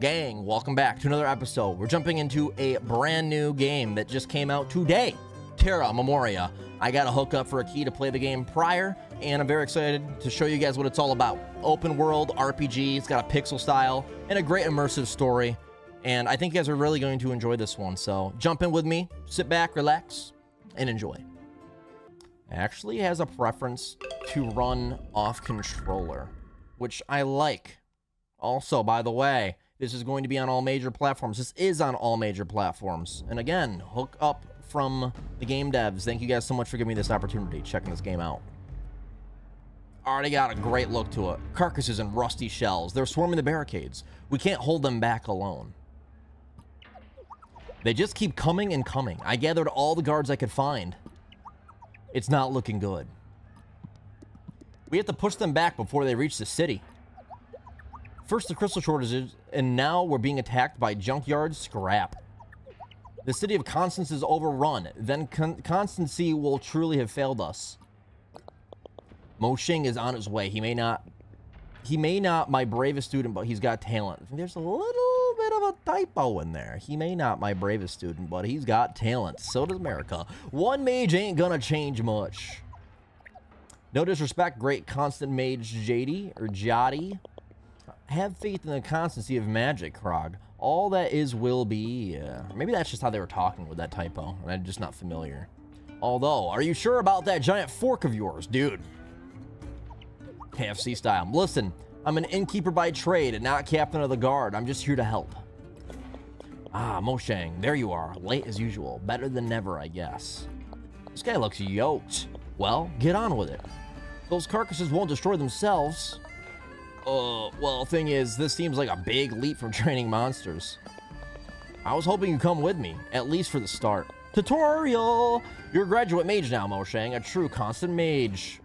Gang, welcome back to another episode. We're jumping into a brand new game that just came out today, Terra Memoria. I got a hookup for a key to play the game prior, and I'm very excited to show you guys what it's all about. Open world RPG, it's got a pixel style, and a great immersive story, and I think you guys are really going to enjoy this one, so jump in with me, sit back, relax, and enjoy. Actually has a preference to run off controller, which I like. Also, by the way, this is going to be on all major platforms. This is on all major platforms. And again, hook up from the game devs. Thank you guys so much for giving me this opportunity, checking this game out. Already got a great look to it. Carcasses and rusty shells. They're swarming the barricades. We can't hold them back alone. They just keep coming and coming. I gathered all the guards I could find. It's not looking good. We have to push them back before they reach the city. First, the crystal shortages, and now we're being attacked by junkyard scrap. The city of Constance is overrun. Then Constancy will truly have failed us. Mo-Shang is on his way. He may not my bravest student, but he's got talent. There's a little bit of a typo in there. He may not my bravest student, but he's got talent. So does America. One mage ain't gonna change much. No disrespect, great constant mage JD or Jotty. Have faith in the constancy of magic, Krog. All that is will be. Maybe that's just how they were talking with that typo, and I'm just not familiar. Although, are you sure about that giant fork of yours, dude? KFC style. Listen, I'm an innkeeper by trade and not captain of the guard. I'm just here to help. Ah, Mo-Shang, there you are. Late as usual. Better than never, I guess. This guy looks yoked. Well, get on with it. Those carcasses won't destroy themselves. Well, thing is, this seems like a big leap from training monsters. I was hoping you'd come with me, at least for the start. Tutorial! You're a graduate mage now, Mo-Shang, a true constant mage.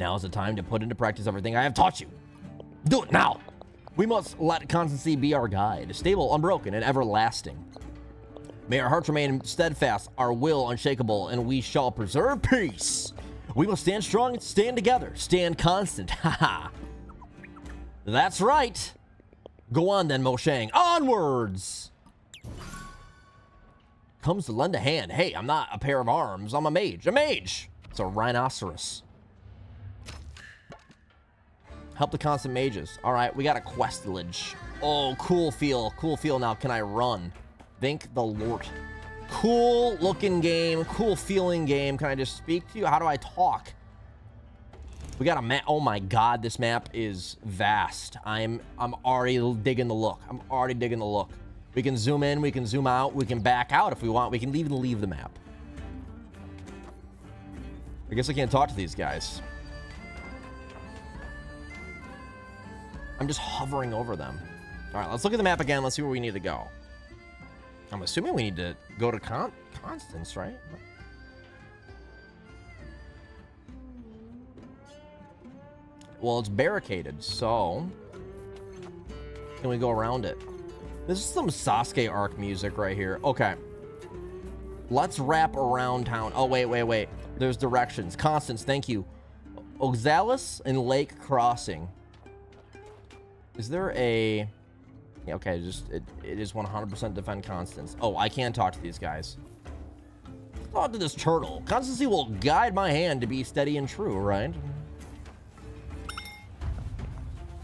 Now is the time to put into practice everything I have taught you. Do it now! We must let constancy be our guide, stable, unbroken, and everlasting. May our hearts remain steadfast, our will unshakable, and we shall preserve peace. We must stand strong and stand together, stand constant, haha. That's right. Go on then, Mo-Shang. Onwards! Comes to lend a hand. Hey, I'm not a pair of arms. I'm a mage. A mage! It's a rhinoceros. Help the constant mages. All right, we got a quest village. Oh, cool feel. Cool feel now. Can I run? Thank the Lord. Cool looking game. Cool feeling game. Can I just speak to you? How do I talk? We got a map. Oh my God, this map is vast. I'm already digging the look. I'm already digging the look. We can zoom in, we can zoom out, we can back out if we want. We can even leave the map. I guess I can't talk to these guys. I'm just hovering over them. All right, let's look at the map again. Let's see where we need to go. I'm assuming we need to go to Constance, right? Well, it's barricaded, so can we go around it? This is some Sasuke arc music right here. Okay. Let's wrap around town. Oh, wait. There's directions. Constance, thank you. Oxalis and Lake Crossing. Is there a... Yeah, okay, just it is 100% defend Constance. Oh, I can talk to these guys. Talk to this turtle. Constancy will guide my hand to be steady and true, right?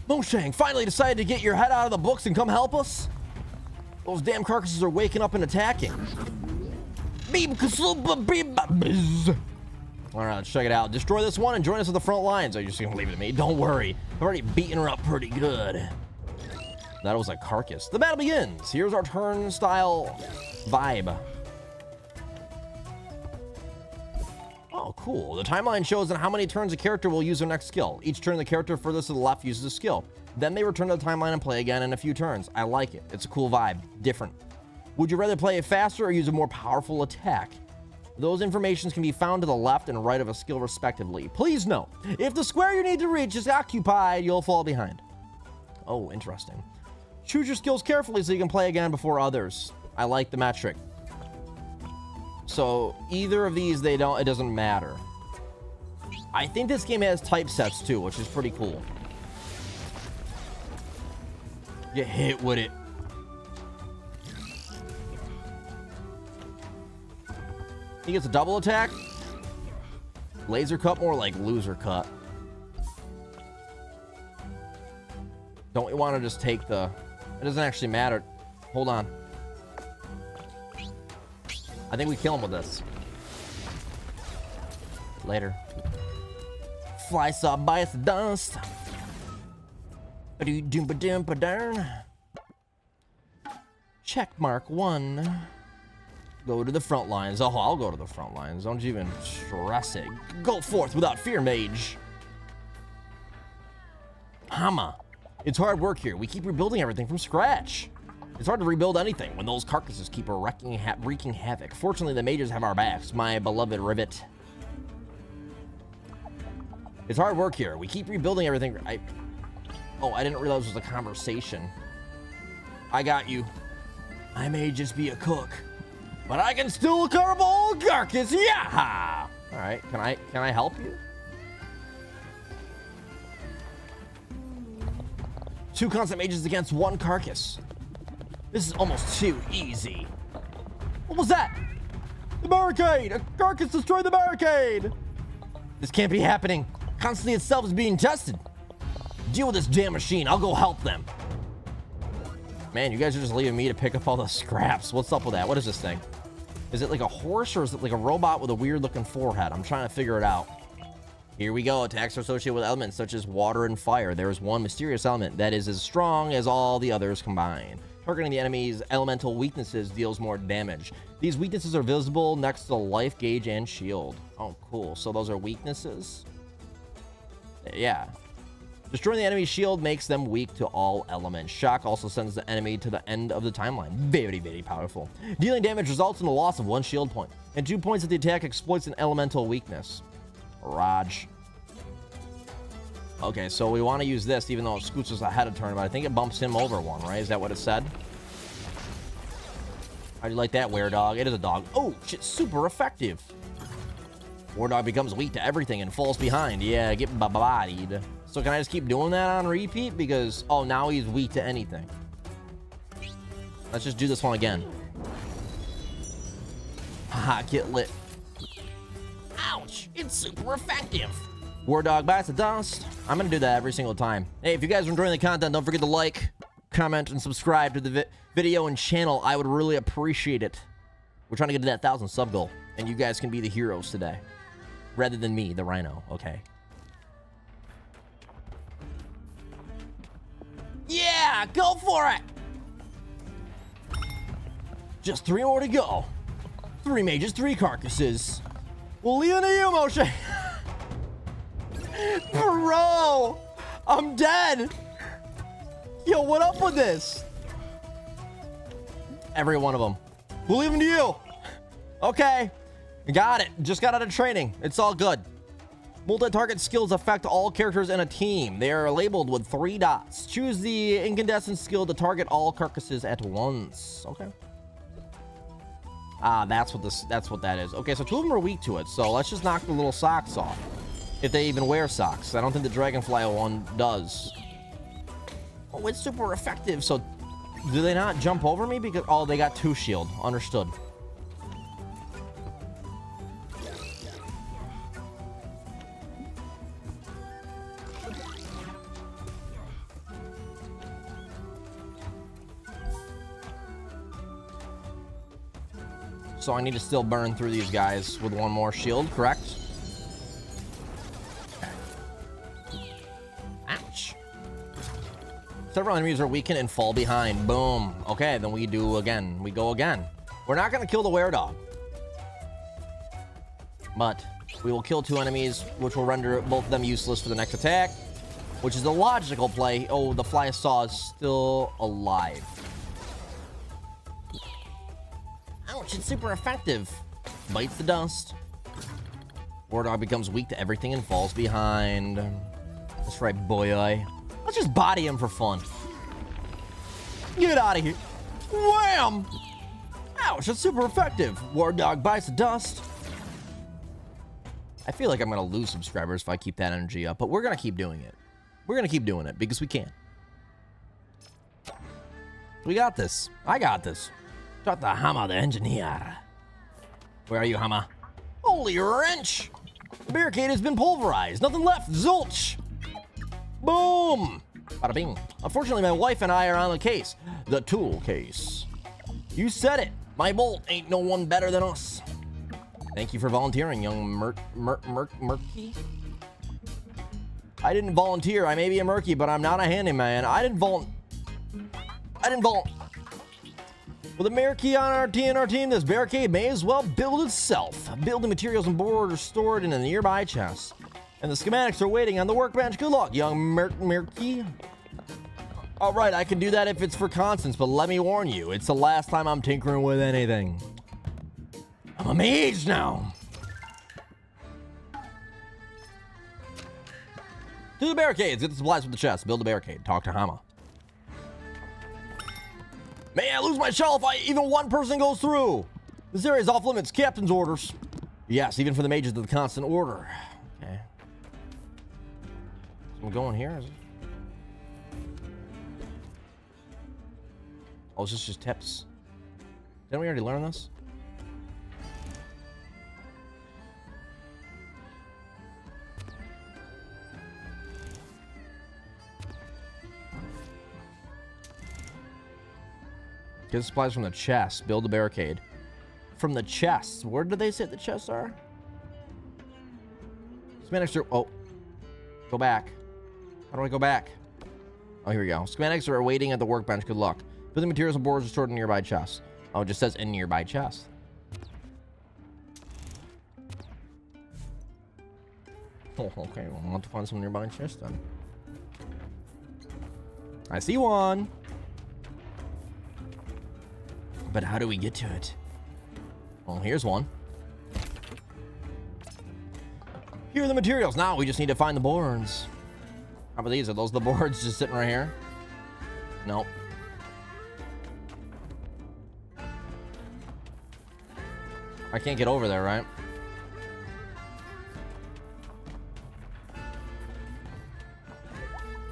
Mo-Shang finally decided to get your head out of the books and come help us? Those damn carcasses are waking up and attacking. Alright, let's check it out. Destroy this one and join us at the front lines. Oh, you're just gonna leave it to me. Don't worry. I've already beaten her up pretty good. That was a carcass. The battle begins. Here's our turnstile vibe. Oh, cool. The timeline shows how many turns a character will use their next skill. Each turn, the character furthest to the left uses a skill. Then they return to the timeline and play again in a few turns. I like it. It's a cool vibe. Different. Would you rather play it faster or use a more powerful attack? Those informations can be found to the left and right of a skill, respectively. Please note, if the square you need to reach is occupied, you'll fall behind. Oh, interesting. Choose your skills carefully so you can play again before others. I like the metric. So either of these, it doesn't matter. I think this game has typesets too, which is pretty cool. Get hit with it. He gets a double attack. Laser cut, more like loser cut. Don't we want to just take the... It doesn't actually matter. Hold on. I think we kill him with this. Later. Fly saw by us dust. Check mark 1. Go to the front lines. Oh, I'll go to the front lines. Don't you even stress it. Go forth without fear, mage. Hama. It's hard work here. We keep rebuilding everything from scratch. It's hard to rebuild anything when those carcasses keep wreaking havoc. Fortunately, the mages have our backs, my beloved Rivet. It's hard work here. We keep rebuilding everything. Oh, I didn't realize it was a conversation. I got you. I may just be a cook, but I can still carve old carcass. Yeah! All right, can I help you? 2 constant mages against 1 carcass. This is almost too easy. What was that? The barricade! A carcass destroyed the barricade! This can't be happening. Constantly itself is being tested. Deal with this damn machine. I'll go help them. Man, you guys are just leaving me to pick up all the scraps. What's up with that? What is this thing? Is it like a horse or is it like a robot with a weird looking forehead? I'm trying to figure it out. Here we go. Attacks are associated with elements such as water and fire. There is one mysterious element that is as strong as all the others combined. Targeting the enemy's elemental weaknesses deals more damage. These weaknesses are visible next to life gauge and shield. Oh, cool. So those are weaknesses? Yeah. Destroying the enemy's shield makes them weak to all elements. Shock also sends the enemy to the end of the timeline. Very, very powerful. Dealing damage results in the loss of 1 shield point. And 2 points if the attack exploits an elemental weakness. Raj. Okay, so we want to use this, even though it scoots us ahead of turn, but I think it bumps him over 1, right? Is that what it said? How'd you like that, Were-Dog? It is a dog. Oh, shit, super effective. Were-Dog becomes weak to everything and falls behind. Yeah, get bodied. So can I just keep doing that on repeat? Because, oh, now he's weak to anything. Let's just do this one again. Haha, get lit. Ouch, it's super effective. War Dog bites the dust. I'm gonna do that every single time. Hey, if you guys are enjoying the content, don't forget to like, comment, and subscribe to the video and channel. I would really appreciate it. We're trying to get to that 1,000 sub goal, and you guys can be the heroes today. Rather than me, the Rhino, okay? Yeah, go for it! Just 3 more to go. 3 mages, 3 carcasses. We'll leave it to you, Mo-Shang. Bro, I'm dead. Yo, what up with this? Every one of them. We'll leave them to you. Okay, got it. Just got out of training. It's all good. Multi-target skills affect all characters in a team. They are labeled with 3 dots. Choose the incandescent skill to target all carcasses at once. Okay. Ah, that's what that is. Okay, so 2 of them are weak to it, so let's just knock the little socks off. If they even wear socks. I don't think the Dragonfly one does. Oh, it's super effective. So do they not jump over me? Because oh, they got 2 shield. Understood. So I need to still burn through these guys with 1 more shield, correct? Ouch. Several enemies are weakened and fall behind. Boom. Okay, then we do again. We go again. We're not going to kill the Were-Dog. But we will kill 2 enemies, which will render both of them useless for the next attack, which is the logical play. Oh, the Fly Saw is still alive. Ouch, it's super effective. Bites the dust. Were-Dog becomes weak to everything and falls behind. That's right, boy. Let's just body him for fun. Get out of here. Wham! Ouch, that's super effective. Were-Dog bites the dust. I feel like I'm going to lose subscribers if I keep that energy up, but we're going to keep doing it. We're going to keep doing it because we can. We got this. I got this. Shot the hammer, the engineer. Where are you, hammer? Holy wrench! The barricade has been pulverized. Nothing left. Zilch! Boom! Bada bing. Unfortunately, my wife and I are on the case. The tool case. You said it. My bolt ain't no one better than us. Thank you for volunteering, young murky. I didn't volunteer. I may be a murky, but I'm not a handyman. I didn't vol. With a murky on our team, this barricade may as well build itself. Building materials and board are stored in a nearby chest. And the schematics are waiting on the workbench. Good luck, young murky. All right, I can do that if it's for Constance, but let me warn you, it's the last time I'm tinkering with anything. I'm a mage now. Do the barricades. Get the supplies from the chest. Build the barricade. Talk to Hama. May I lose my shell if even one person goes through. This area is off limits. Captain's orders. Yes, even for the mages of the constant order. Okay. I'm going here. Is it? Oh, it's just tips. Didn't we already learn this? Get supplies from the chest. Build a barricade. From the chests. Where did they say the chests are? Schematics are... Oh. Go back. How do I go back? Oh, here we go. Schematics are waiting at the workbench. Good luck. Building materials and boards are stored in nearby chests. Oh, it just says in nearby chests. Oh, okay. Well, I'll have to find some nearby chests then. I see one. But how do we get to it? Well, here's one. Here are the materials. Now we just need to find the boards. How about these? Are those the boards just sitting right here? Nope. I can't get over there, right?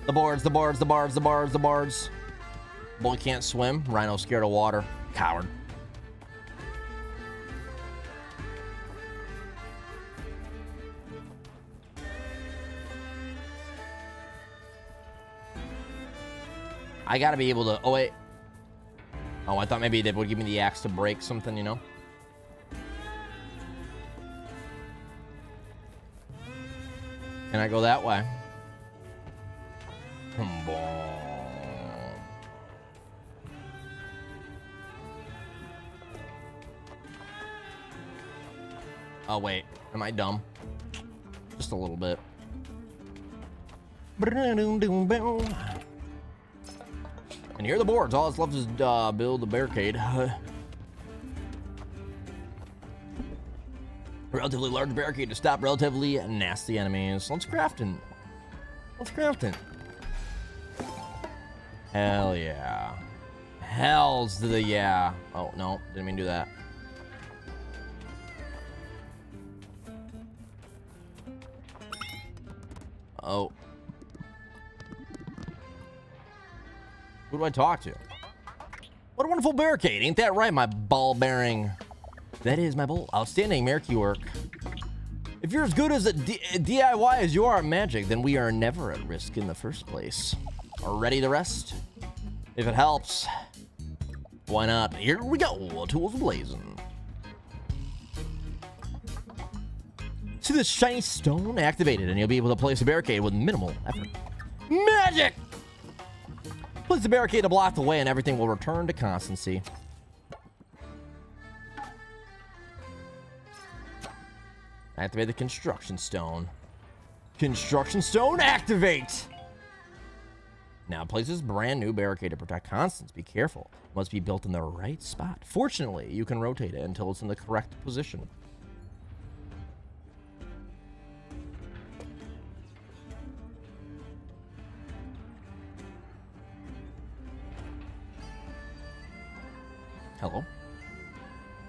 The boards. Boy can't swim. Rhino's scared of water. Coward. I gotta be able to... Oh, wait. Oh, I thought maybe they would give me the axe to break something, you know? Can I go that way? Oh, wait. Am I dumb? Just a little bit. And here are the boards. All that's left is build a barricade. Relatively large barricade to stop relatively nasty enemies. Let's craft it. Let's craft it. Hell yeah. Hell's the yeah. Oh, no. Didn't mean to do that. Oh. Who do I talk to? What a wonderful barricade. Ain't that right, my ball bearing? That is my bolt. Outstanding murky work. If you're as good as a DIY as you are at magic, then we are never at risk in the first place. Ready the rest? If it helps. Why not? Here we go. Tools blazing. See this shiny stone activated, and you'll be able to place a barricade with minimal effort. Magic! Place the barricade to block the way, and everything will return to constancy. Activate the construction stone. Construction stone, activate! Now place this brand new barricade to protect Constance. Be careful. It must be built in the right spot. Fortunately, you can rotate it until it's in the correct position. Hello?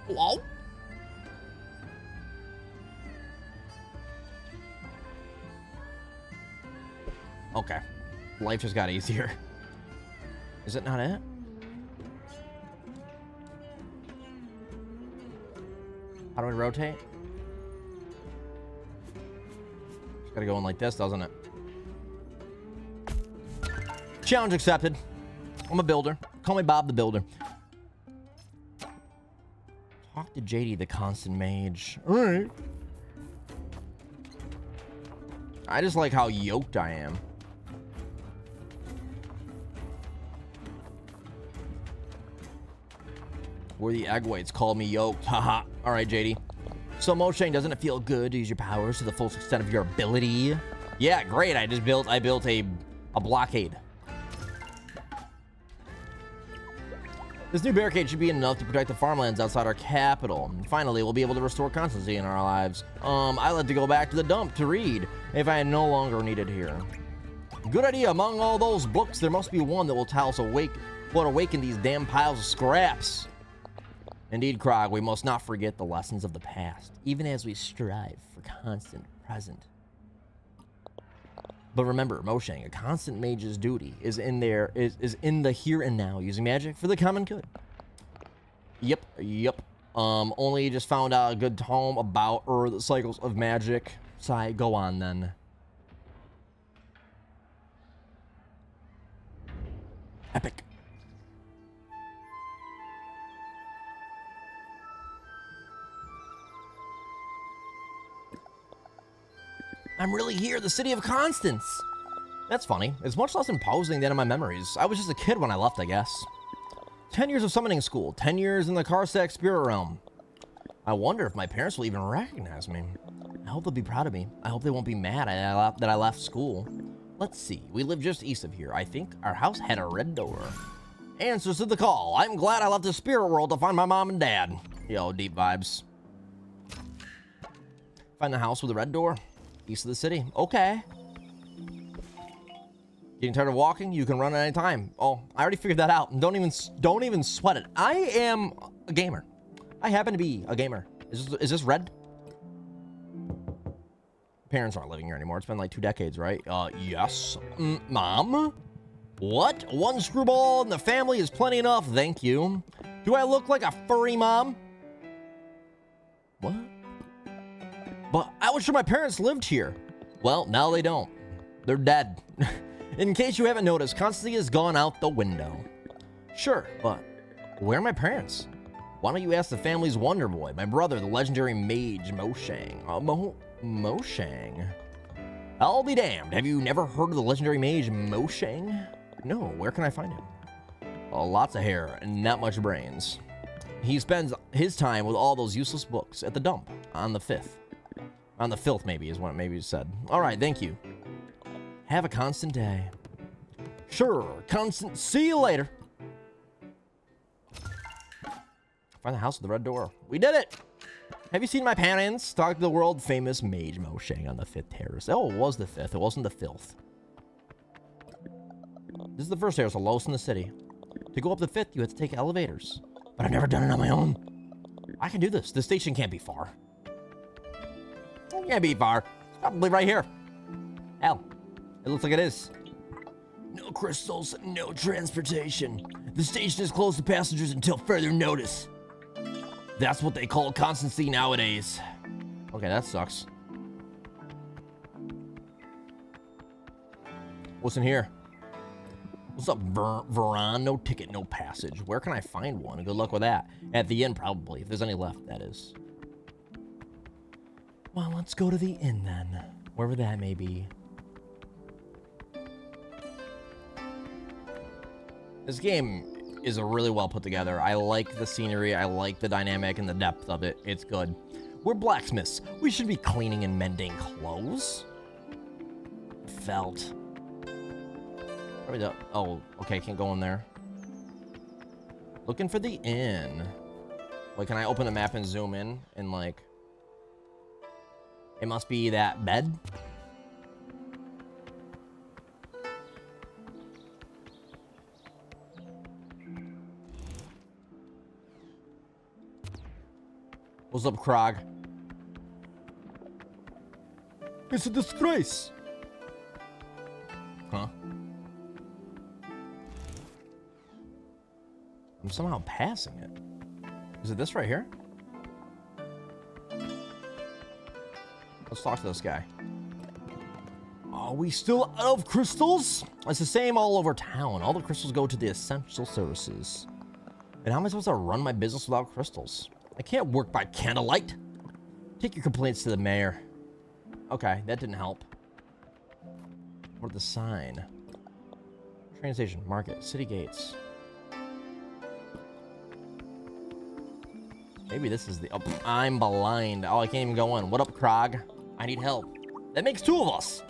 Hello? Okay. Life just got easier. Is it not it? How do we rotate? Just gotta go in like this, doesn't it? Challenge accepted. I'm a builder. Call me Bob the Builder. Talk to JD the Constant Mage. All right. I just like how yoked I am. We're the egg whites. Call me yoked. Haha. All right, JD. So, Mo-Shang, doesn't it feel good to use your powers to the full extent of your ability? Yeah, great. I just built. I built a blockade. This new barricade should be enough to protect the farmlands outside our capital. Finally, we'll be able to restore constancy in our lives. I like to go back to the dump to read if I am no longer needed here. Good idea. Among all those books, there must be one that will tell us what awakened these damn piles of scraps. Indeed, Krog, we must not forget the lessons of the past, even as we strive for constant present. But remember, Mo-Shang, a constant mage's duty is in the here and now, using magic for the common good. Yep, yep. Only just found out a good tome about the cycles of magic. Sigh, go on then. Epic. I'm really here, the city of Constance. That's funny. It's much less imposing than in my memories. I was just a kid when I left, I guess. 10 years of summoning school. 10 years in the Karsak spirit realm. I wonder if my parents will even recognize me. I hope they'll be proud of me. I hope they won't be mad that I left school. Let's see. We live just east of here. I think our house had a red door. Answers to the call. I'm glad I left the spirit world to find my mom and dad. Yo, deep vibes. Find the house with the red door. East of the city. Okay. Getting tired of walking? You can run at any time. Oh, I already figured that out. Don't even sweat it. I am a gamer. I happen to be a gamer. Is this red? Parents aren't living here anymore. It's been like 2 decades, right? Yes. Mom? What? One screwball in the family is plenty enough. Thank you. Do I look like a furry mom? What? But I was sure my parents lived here. Well, now they don't. They're dead. In case you haven't noticed, Constancy has gone out the window. Sure, but where are my parents? Why don't you ask the family's wonder boy, my brother, the legendary mage Mo-Shang. Mo-Shang? I'll be damned. Have you never heard of the legendary mage Mo-Shang? No, where can I find him? Lots of hair and not much brains. He spends his time with all those useless books at the dump on the 5th. On the filth, maybe, is what maybe you said. All right, thank you. Have a constant day. Sure, constant. See you later. Find the house with the red door. We did it. Have you seen my parents? Talk to the world-famous mage Mo-Shang on the 5th terrace. Oh, it was the 5th. It wasn't the filth. This is the first terrace, the lowest in the city. To go up the 5th, you have to take elevators. But I've never done it on my own. I can do this. The station can't be far. Can't be far. It's probably right here. Hell, it looks like it is. No crystals, no transportation. The station is closed to passengers until further notice. That's what they call constancy nowadays. Okay, that sucks. What's in here? What's up, Veron? No ticket, no passage. Where can I find one? Good luck with that. At the end, probably, if there's any left, that is. Well, let's go to the inn then, wherever that may be. This game is really well put together. I like the scenery, I like the dynamic and the depth of it. It's good. We're blacksmiths. We should be cleaning and mending clothes. Felt. Oh, okay, can't go in there. Looking for the inn. Like, can I open the map and zoom in and like... It must be that bed. What's up, Krog? It's a disgrace. Huh? I'm somehow passing it. Is it this right here? Let's talk to this guy. Are we still out of crystals? It's the same all over town. All the crystals go to the essential services. And how am I supposed to run my business without crystals? I can't work by candlelight. Take your complaints to the mayor. Okay, that didn't help. What the sign? Train station, market, city gates. Maybe this is the... Oh, I'm blind. Oh, I can't even go in. What up, Krog? I need help. That makes two of us.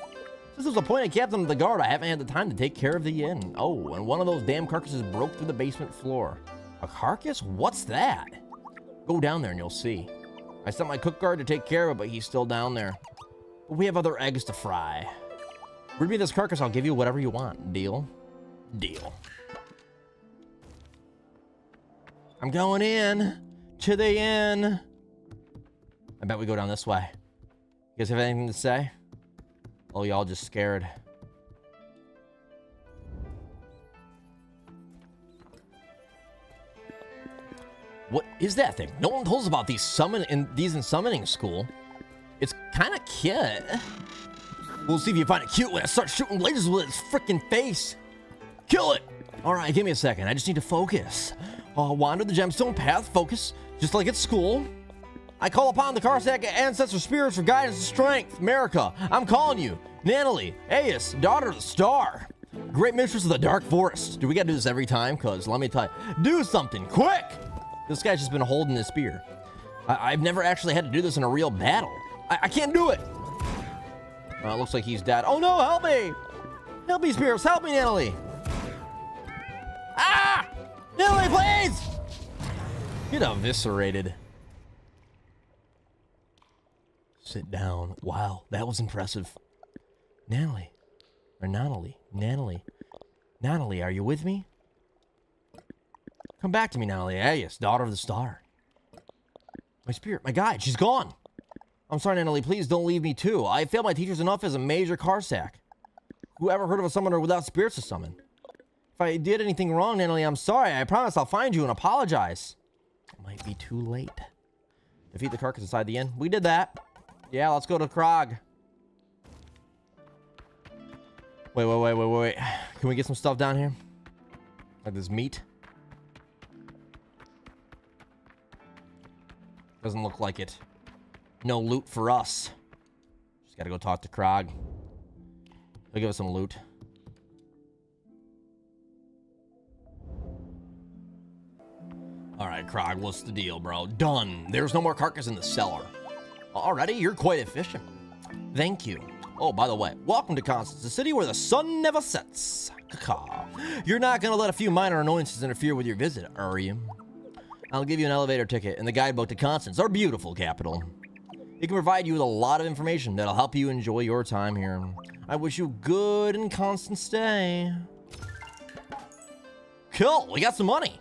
Since I was appointed captain of the guard, I haven't had the time to take care of the inn. Oh, and one of those damn carcasses broke through the basement floor. A carcass? What's that? Go down there and you'll see. I sent my cook guard to take care of it, but he's still down there. We have other eggs to fry. Bring me this carcass, I'll give you whatever you want. Deal? Deal. I'm going in. To the inn. I bet we go down this way. You guys have anything to say? Oh, y'all just scared. What is that thing? No one told us about these in summoning school. It's kind of cute. We'll see if you find it cute when I start shooting lasers with its freaking face. Kill it! All right, give me a second. I just need to focus. Wander the gemstone path, focus, just like at school. I call upon the Karsak ancestor spirits for guidance and strength. America, I'm calling you. Natalie, Aeus, daughter of the star. Great mistress of the dark forest. Do we gotta do this every time? Cause let me tell you, do something, quick! This guy's just been holding his spear. I've never actually had to do this in a real battle. I can't do it. It looks like he's dead. Oh no, help me! Help me, spirits, help me, Natalie! Ah! Natalie, please! Get eviscerated. Sit down. Wow, that was impressive. Natalie. Or Natalie. Natalie. Natalie, are you with me? Come back to me, Natalie. Aeus, daughter of the star. My spirit, my guide, she's gone. I'm sorry, Natalie, please don't leave me too. I failed my teachers enough as a major Karsak. Who ever heard of a summoner without spirits to summon? If I did anything wrong, Natalie, I'm sorry. I promise I'll find you and apologize. It might be too late. Defeat the carcass inside the inn. We did that. Yeah, let's go to Krog. Wait. Can we get some stuff down here? Like this meat? Doesn't look like it. No loot for us. Just gotta go talk to Krog. He'll give us some loot. All right, Krog, what's the deal, bro? Done. There's no more carcass in the cellar. Already? You're quite efficient. Thank you. Oh, by the way, welcome to Constance, the city where the sun never sets. You're not going to let a few minor annoyances interfere with your visit, are you? I'll give you an elevator ticket and the guidebook to Constance, our beautiful capital. It can provide you with a lot of information that'll help you enjoy your time here. I wish you good and constant stay. Cool, we got some money.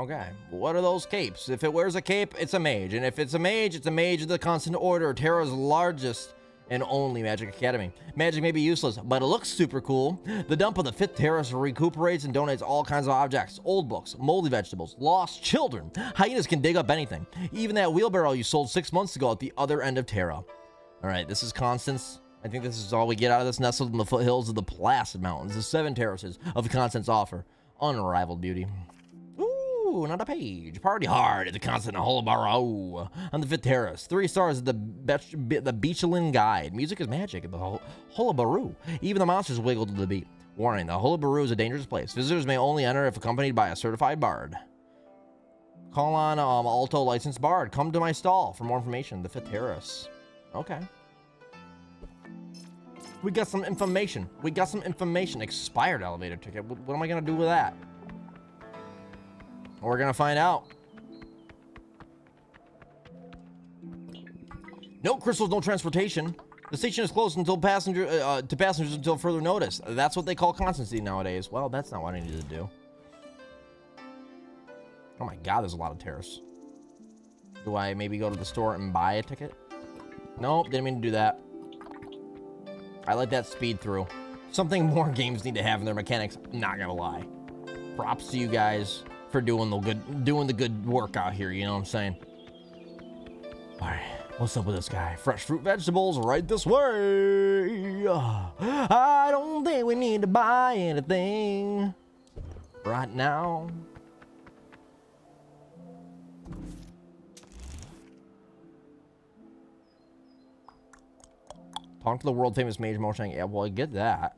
Okay, what are those capes? If it wears a cape, it's a mage. And if it's a mage, it's a mage of the Constant Order, Terra's largest and only magic academy. Magic may be useless, but it looks super cool. The dump of the 5th Terrace recuperates and donates all kinds of objects. Old books, moldy vegetables, lost children. Hyenas can dig up anything. Even that wheelbarrow you sold 6 months ago at the other end of Terra. All right, this is Constance. I think this is all we get out of this, nestled in the foothills of the Placid Mountains. The 7 terraces of Constance offer unrivaled beauty. Ooh, not a page. Party hard at the Constant Hullabaroo on the 5th Terrace. 3 stars at the Beachlin Guide. Music is magic at the Hullabaroo. Even the monsters wiggle to the beat. Warning, the Hullabaroo is a dangerous place. Visitors may only enter if accompanied by a certified bard. Call on Alto licensed bard. Come to my stall for more information. The 5th Terrace. Okay. We got some information. We got some information. Expired elevator ticket. What am I going to do with that? We're gonna find out. No crystals, no transportation. The station is closed until to passengers until further notice. That's what they call constancy nowadays. Well, that's not what I needed to do. Oh my god, there's a lot of terrorists. Do I maybe go to the store and buy a ticket? Nope, didn't mean to do that. I let that speed through. Something more games need to have in their mechanics, not gonna lie. Props to you guys for doing the good work out here, you know what I'm saying? All right. What's up with this guy? Fresh fruit vegetables right this way. I don't think we need to buy anything right now. Talk to the world famous mage Mo-Shang. Yeah, well, I get that.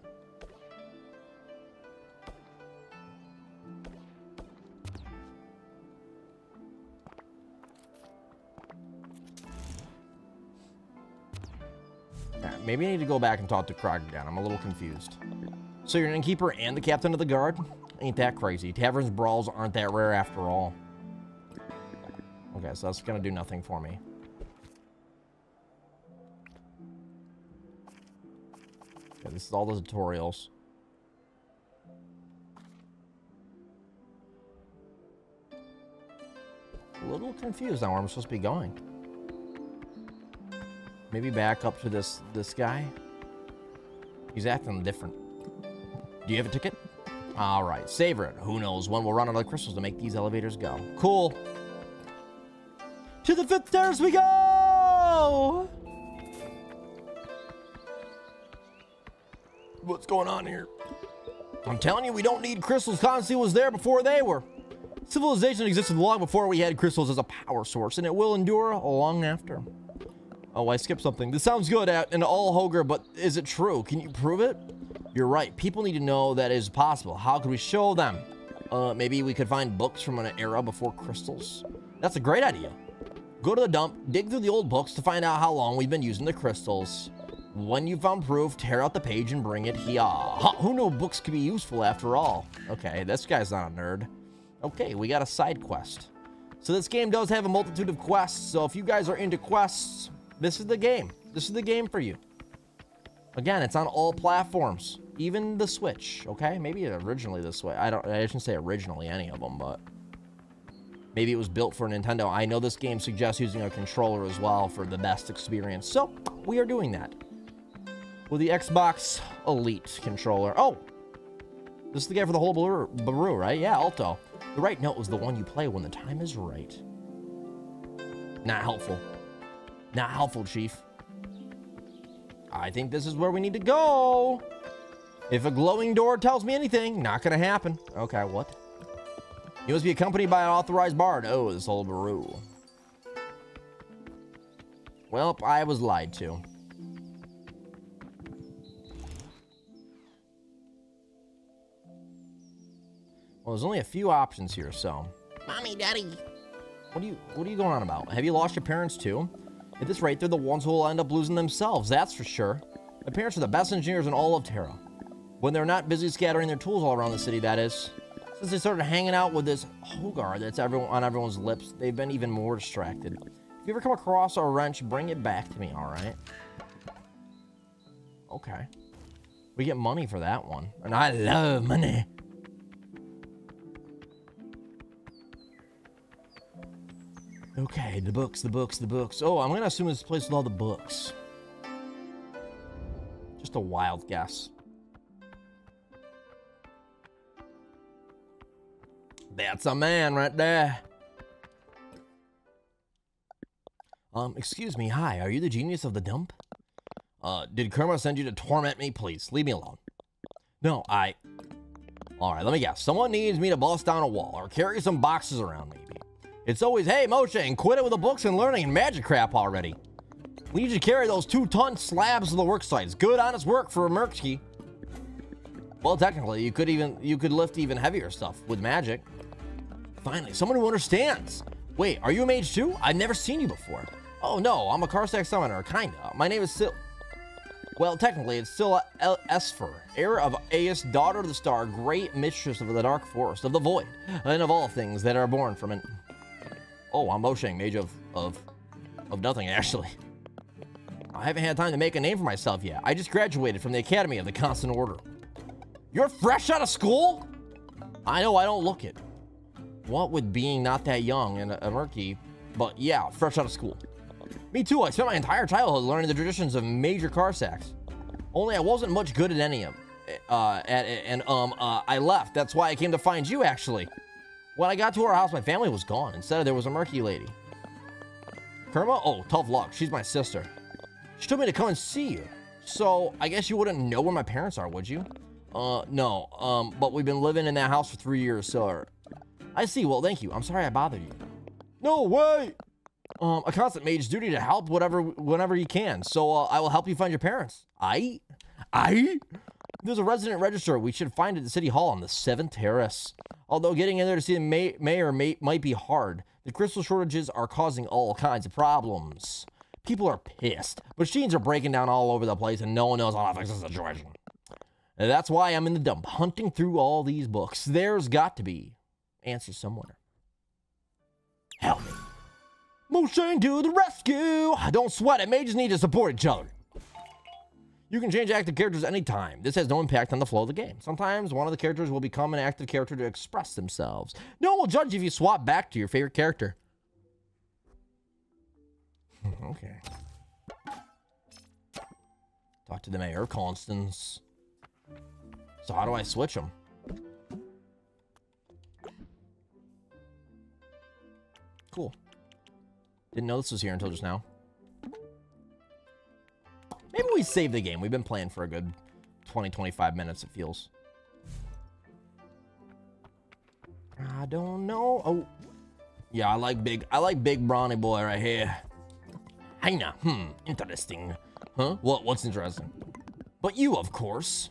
Maybe I need to go back and talk to Krog again. I'm a little confused. So you're an innkeeper and the captain of the guard? Ain't that crazy. Taverns brawls aren't that rare after all. Okay, so that's going to do nothing for me. Okay, this is all the tutorials. A little confused on where I'm supposed to be going. Maybe back up to this guy. He's acting different. Do you have a ticket? All right, savor it. Who knows when we'll run out of crystals to make these elevators go. Cool. To the 5th stairs we go! What's going on here? I'm telling you, we don't need crystals. Constance was there before they were. Civilization existed long before we had crystals as a power source, and it will endure long after. Oh, I skipped something. This sounds good and all Hoger, but is it true? Can you prove it? You're right. People need to know that it is possible. How could we show them? Maybe we could find books from an era before crystals. That's a great idea. Go to the dump, dig through the old books to find out how long we've been using the crystals. When you found proof, tear out the page and bring it here. Who knew books could be useful after all? Okay, this guy's not a nerd. Okay, we got a side quest. So this game does have a multitude of quests, so if you guys are into quests, this is the game. This is the game for you. Again, it's on all platforms, even the Switch, okay? Maybe originally this way. I shouldn't say originally any of them, but maybe it was built for Nintendo. I know this game suggests using a controller as well for the best experience, so we are doing that with the Xbox Elite controller. Oh, this is the guy for the Hullabaroo, right? Yeah, Alto. The right note was the one you play when the time is right. Not helpful. Not helpful, Chief. I think this is where we need to go. If a glowing door tells me anything, not gonna happen. Okay, what? You must be accompanied by an authorized bard. Oh, this Hullabaroo. Well, I was lied to. Well, there's only a few options here, so. Mommy, Daddy. What are you going on about? Have you lost your parents too? At this rate, they're the ones who will end up losing themselves, that's for sure. My parents are the best engineers in all of Terra. When they're not busy scattering their tools all around the city, that is. Since they started hanging out with this Hogar that's on everyone's lips, they've been even more distracted. If you ever come across a wrench, bring it back to me, all right? Okay. We get money for that one. And I love money. Okay, the books, the books, the books. Oh, I'm gonna assume this place with all the books. Just a wild guess. That's a man right there. Excuse me, hi, are you the genius of the dump? Did Kerma send you to torment me? Please, leave me alone. No, I... Alright, let me guess. Someone needs me to bust down a wall or carry some boxes around, maybe. It's always, hey, Mo-Shang, quit it with the books and learning and magic crap already. We need you to carry those 2-ton slabs to the work sites. Good, honest work for a merchie. Well, technically, you could lift even heavier stuff with magic. Finally, someone who understands. Wait, are you a mage too? I've never seen you before. Oh, no, I'm a Karsak summoner, kinda. My name is Syl... Well, technically, it's Syl Esfer, heir of Aeus, daughter of the star, great mistress of the dark forest, of the void, and of all things that are born from an... Oh, I'm Mo-Shang, mage of nothing, actually. I haven't had time to make a name for myself yet. I just graduated from the Academy of the Constant Order. You're fresh out of school? I know, I don't look it. What with being not that young and a murky, but yeah, fresh out of school. Me too, I spent my entire childhood learning the traditions of major Karsaks. Only I wasn't much good at any of them. I left, that's why I came to find you, actually. When I got to our house, my family was gone. Instead, there was a murky lady. Kerma? Oh, tough luck. She's my sister. She told me to come and see you. So, I guess you wouldn't know where my parents are, would you? No. But we've been living in that house for 3 years, sir. I see. Well, thank you. I'm sorry I bothered you. No way! A constant mage's duty to help whenever he can. So, I will help you find your parents. I? There's a resident register. We should find it at City Hall on the 7th Terrace. Although getting in there to see the mayor might be hard. The crystal shortages are causing all kinds of problems. People are pissed. Machines are breaking down all over the place and no one knows how to fix the situation. And that's why I'm in the dump, hunting through all these books. There's got to be answers somewhere. Help me. Mo-Shang to the rescue! Don't sweat it, mages need to support each other. You can change active characters anytime. This has no impact on the flow of the game. Sometimes one of the characters will become an active character to express themselves. No one will judge if you swap back to your favorite character. Okay. Talk to the mayor of Constance. So how do I switch them? Cool. Didn't know this was here until just now. Maybe we save the game. We've been playing for a good 20-25 minutes, it feels. I don't know. Oh. Yeah, I like big brawny boy right here. Heina. Interesting. Huh? What's interesting? But you, of course.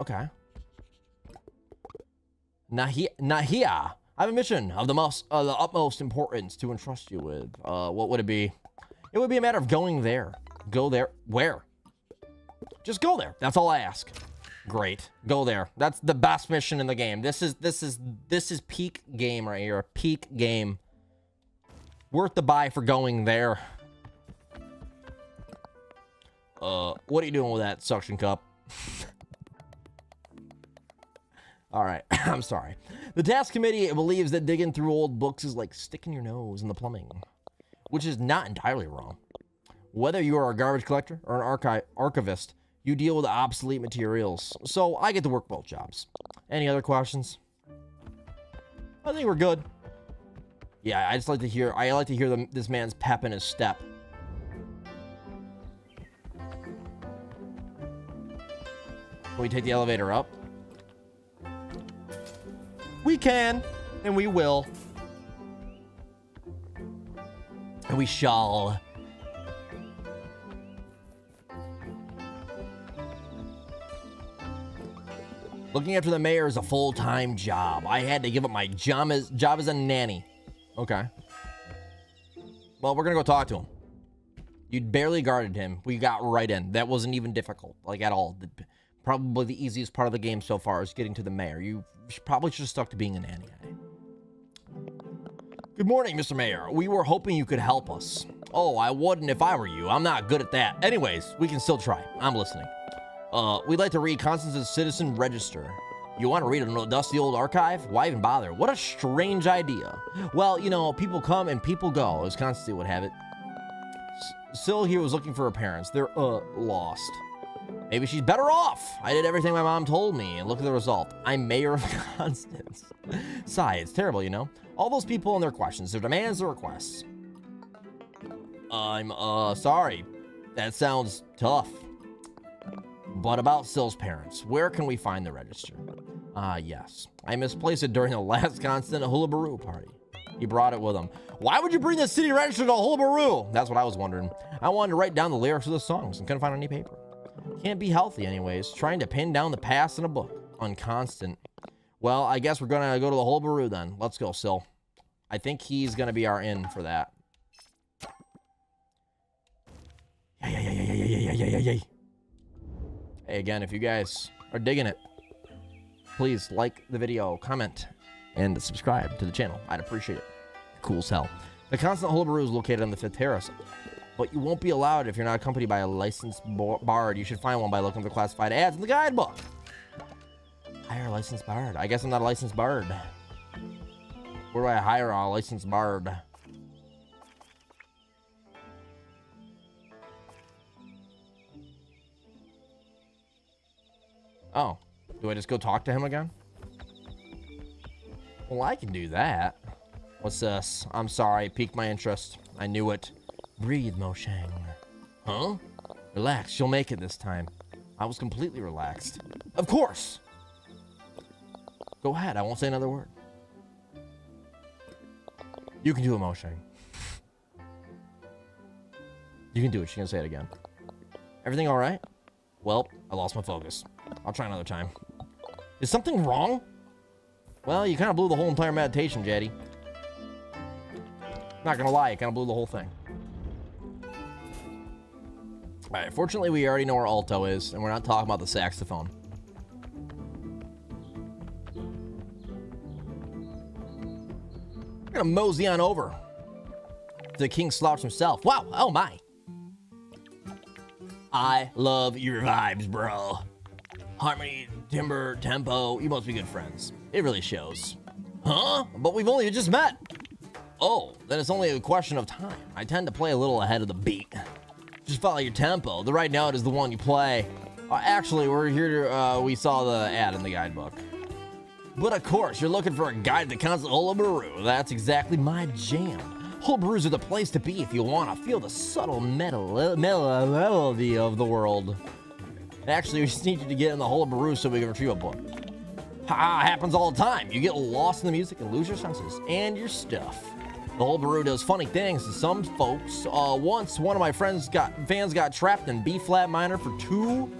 Okay. Nahia. I have a mission of the utmost importance to entrust you with. What would it be? It would be a matter of going there. Go there. Where? Just go there. That's all I ask. Great. Go there. That's the best mission in the game. This is peak game right here. Peak game. Worth the buy for going there. What are you doing with that suction cup? All right. I'm sorry. The task committee believes that digging through old books is like sticking your nose in the plumbing, which is not entirely wrong. Whether you are a garbage collector or an archivist, you deal with obsolete materials. So I get to work both jobs. Any other questions? I think we're good. Yeah, I like to hear this man's pep in his step. Can we take the elevator up? We can, and we will, and we shall. Looking after the mayor is a full-time job. I had to give up my job as a nanny. Okay. Well, we're gonna go talk to him. You barely guarded him. We got right in. That wasn't even difficult, like at all. Probably the easiest part of the game so far is getting to the mayor. You probably should have stuck to being a nanny. Good morning, Mr. Mayor. We were hoping you could help us. Oh, I wouldn't if I were you. I'm not good at that. Anyways, we can still try. I'm listening. We'd like to read Constance's citizen register. You want to read a dusty old archive? Why even bother? What a strange idea. Well, you know, people come and people go, as Constance would have it. Syl here was looking for her parents. They're, lost. Maybe she's better off. I did everything my mom told me, and look at the result. I'm mayor of Constance. Sigh, it's terrible, you know? All those people and their questions, their demands, their requests. I'm, sorry. That sounds tough. But about Syl's parents, where can we find the register? Yes. I misplaced it during the last Constant Hullabaroo party. He brought it with him. Why would you bring the city register to Hullabaroo? That's what I was wondering. I wanted to write down the lyrics of the songs and couldn't find any paper. Can't be healthy anyways, trying to pin down the past in a book on Constant. Well, I guess we're going to go to the Hullabaroo then. Let's go, Syl. I think he's going to be our in for that. Yeah. Hey, again, if you guys are digging it, please like the video, comment, and subscribe to the channel. I'd appreciate it. Cool as hell. The Constant Hullabaroo is located on the 5th Terrace, but you won't be allowed if you're not accompanied by a licensed bard. You should find one by looking at the classified ads in the guidebook. Hire a licensed bard. I guess I'm not a licensed bard. Where do I hire a licensed bard? Oh, do I just go talk to him again? Well, I can do that. What's this? I'm sorry, it piqued my interest. I knew it. Breathe, Mo-Shang. Huh? Relax, you'll make it this time. I was completely relaxed. Of course! Go ahead, I won't say another word. You can do it, Mo-Shang. You can do it, she's gonna say it again. Everything alright? Well, I lost my focus. I'll try another time. Is something wrong? Well, you kind of blew the whole entire meditation, Jetty. Not gonna lie, you kind of blew the whole thing. Alright, fortunately we already know where Alto is, and we're not talking about the saxophone. We're gonna mosey on over to King Slouch himself. Wow, oh my. I love your vibes, bro. Harmony, timber, tempo, you must be good friends. It really shows. Huh? But we've only just met. Oh, then it's only a question of time. I tend to play a little ahead of the beat. Just follow your tempo. The right note is the one you play. Actually, we're here, we saw the ad in the guidebook. But of course, you're looking for a guide to Constant Hullabaroo. That's exactly my jam. Hullabaroos are the place to be if you want to feel the subtle melody of the world. Actually, we just need you to get in the Hullabaroo so we can retrieve a book. Ha, happens all the time. You get lost in the music and lose your senses and your stuff. The Hullabaroo does funny things to some folks. Once, one of my fans got trapped in B-flat minor for 2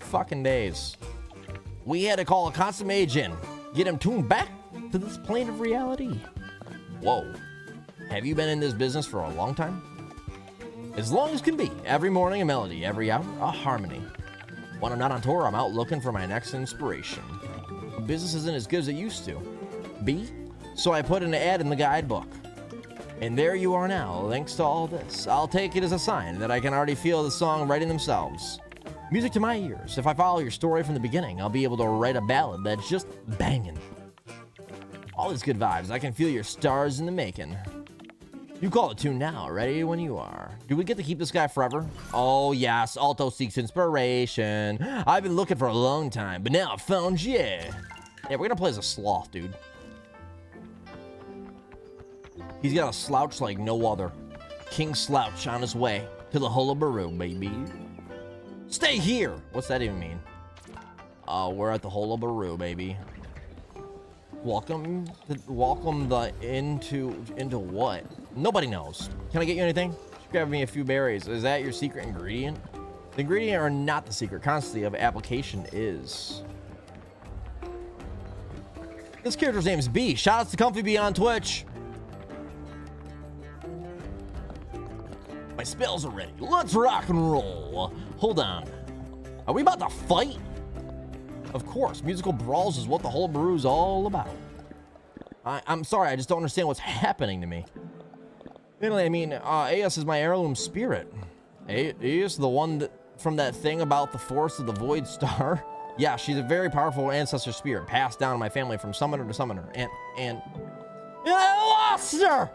fucking days. We had to call a custom agent, get him tuned back to this plane of reality. Whoa. Have you been in this business for a long time? As long as can be. Every morning a melody, every hour a harmony. When I'm not on tour, I'm out looking for my next inspiration. Business isn't as good as it used to be, so I put an ad in the guidebook. And there you are now, thanks to all this. I'll take it as a sign that I can already feel the song writing themselves. Music to my ears. If I follow your story from the beginning, I'll be able to write a ballad that's just banging. All these good vibes. I can feel your stars in the making. You call the tune now, ready when you are. Do we get to keep this guy forever? Oh yes, Alto seeks inspiration. I've been looking for a long time, but now I've found you. Yeah, we're gonna play as a sloth, dude. He's got a slouch like no other. King Slouch on his way to the Hullabaroo, baby. Stay here! What's that even mean? We're at the Hullabaroo, baby. Welcome into what? Nobody knows. Can I get you anything? Grab me a few berries. Is that your secret ingredient? The ingredient or not the secret constancy of application is. This character's name is B. Shoutouts to Comfy B on Twitch. My spells are ready. Let's rock and roll. Hold on. Are we about to fight? Of course, musical brawls is what the Hullabaroo is all about. I'm sorry, I just don't understand what's happening to me. Anyway, I mean, Aeus is my heirloom spirit. Aeus, the one that, from that thing about the force of the void star? Yeah, she's a very powerful ancestor spirit, passed down in my family from summoner to summoner, and I lost her!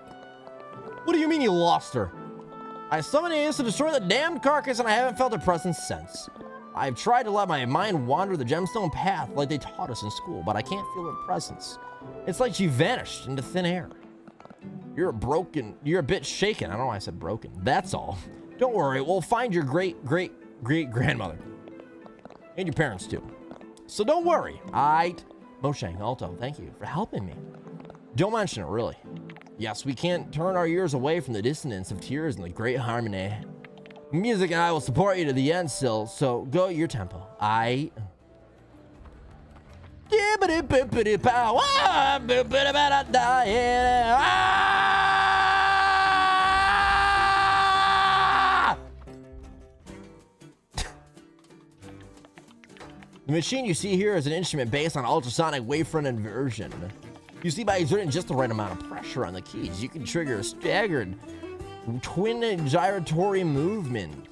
What do you mean you lost her? I summoned Aeus to destroy the damned carcass, and I haven't felt her presence since. I've tried to let my mind wander the gemstone path like they taught us in school, but I can't feel her presence. It's like she vanished into thin air. You're a bit shaken. I don't know why I said broken. That's all. Don't worry, we'll find your great-great-great-grandmother. And your parents, too. So don't worry. Mo-Shang, Alto, thank you for helping me. Don't mention it, really. Yes, we can't turn our ears away from the dissonance of tears and the great harmony. Music and I will support you to the end, Syl, so go your tempo. The machine you see here is an instrument based on ultrasonic wavefront inversion. You see, by exerting just the right amount of pressure on the keys, you can trigger a staggered twin gyratory movement.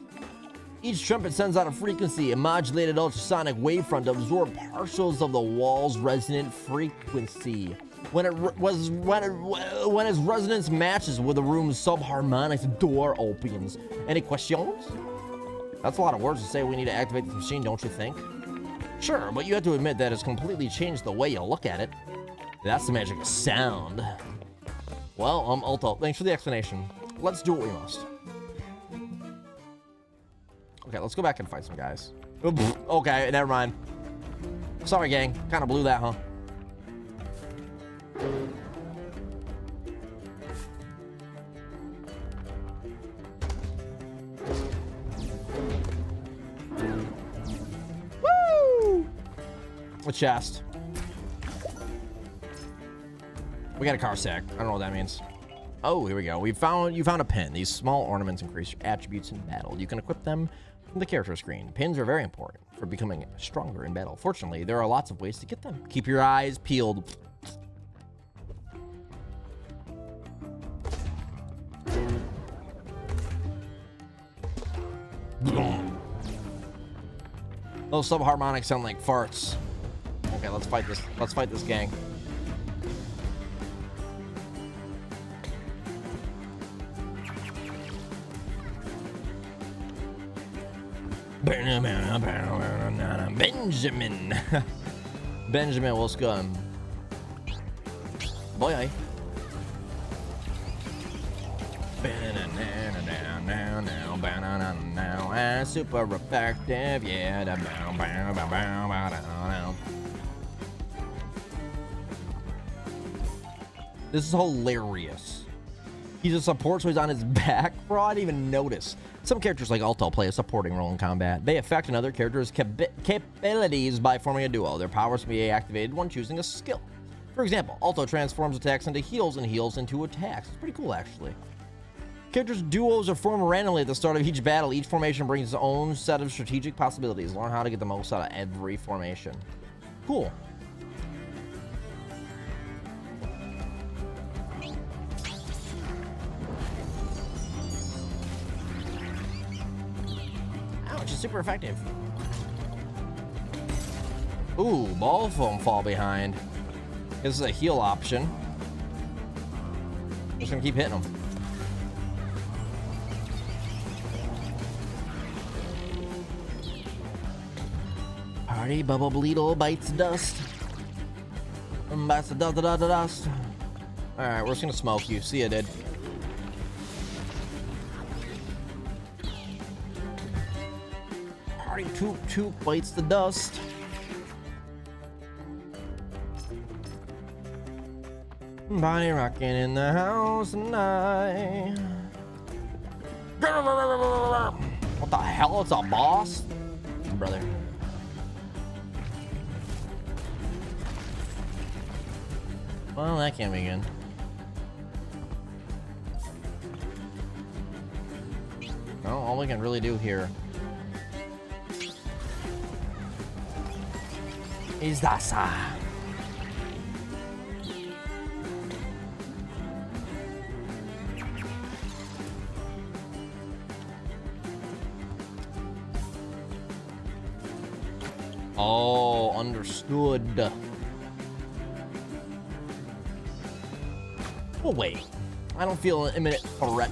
Each trumpet sends out a frequency, a modulated ultrasonic wavefront to absorb partials of the wall's resonant frequency. When its resonance matches with the room's subharmonics, door opens. Any questions? That's a lot of words to say. We need to activate this machine, don't you think? Sure, but you have to admit that it's completely changed the way you look at it. That's the magic of sound. Well, Alto, thanks for the explanation. Let's do what we must. Okay, let's go back and fight some guys. Okay, never mind. Sorry, gang. Kind of blew that, huh? Woo! A chest. We got a Karsak. I don't know what that means. Oh, here we go. You found a pin. These small ornaments increase your attributes in battle. You can equip them from the character screen. Pins are very important for becoming stronger in battle. Fortunately, there are lots of ways to get them. Keep your eyes peeled. Those subharmonics sound like farts. Okay, let's fight this. Let's fight this gang. Benjamin. Benjamin, what's going on? Boy. Super effective, yeah. This is hilarious. He's a support, so he's on his back, bro. I didn't even notice. Some characters like Alto play a supporting role in combat. They affect another character's capabilities by forming a duo. Their powers can be activated when choosing a skill. For example, Alto transforms attacks into heals and heals into attacks. It's pretty cool, actually. Characters' duos are formed randomly at the start of each battle. Each formation brings its own set of strategic possibilities. Learn how to get the most out of every formation. Cool. Super effective. Ooh, ball foam fall behind. This is a heal option. Just gonna keep hitting them. Party bubble bleedle bites dust. Bites the dust. All right, we're just gonna smoke you. See ya, dude. Toop bites the dust. Body rocking in the house tonight. What the hell? It's a boss? Brother. Well, that can't be good. No, all we can really do here is that oh, understood. Oh wait, I don't feel an imminent threat.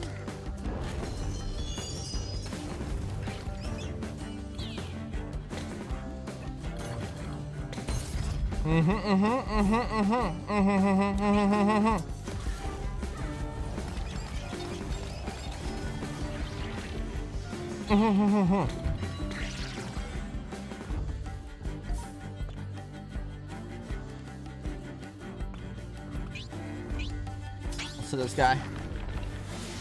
So this guy